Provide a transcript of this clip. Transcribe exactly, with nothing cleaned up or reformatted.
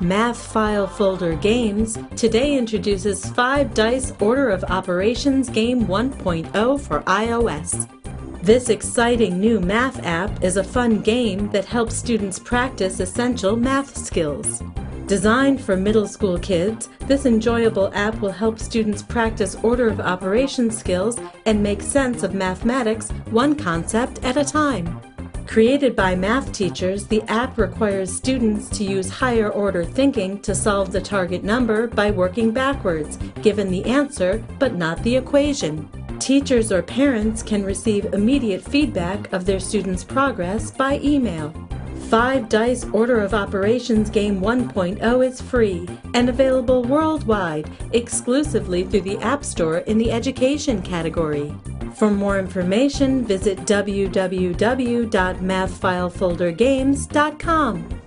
Math File Folder Games today introduces five Dice Order of Operations Game one point oh for iOS. This exciting new math app is a fun game that helps students practice essential math skills. Designed for middle school kids, this enjoyable app will help students practice order of operations skills and make sense of mathematics one concept at a time. Created by math teachers, the app requires students to use higher order thinking to solve the target number by working backwards, given the answer but not the equation. Teachers or parents can receive immediate feedback of their students' progress by email. five Dice Order of Operations Game one point oh is free and available worldwide, exclusively through the App Store in the Education category. For more information, visit w w w dot math file folder games dot com.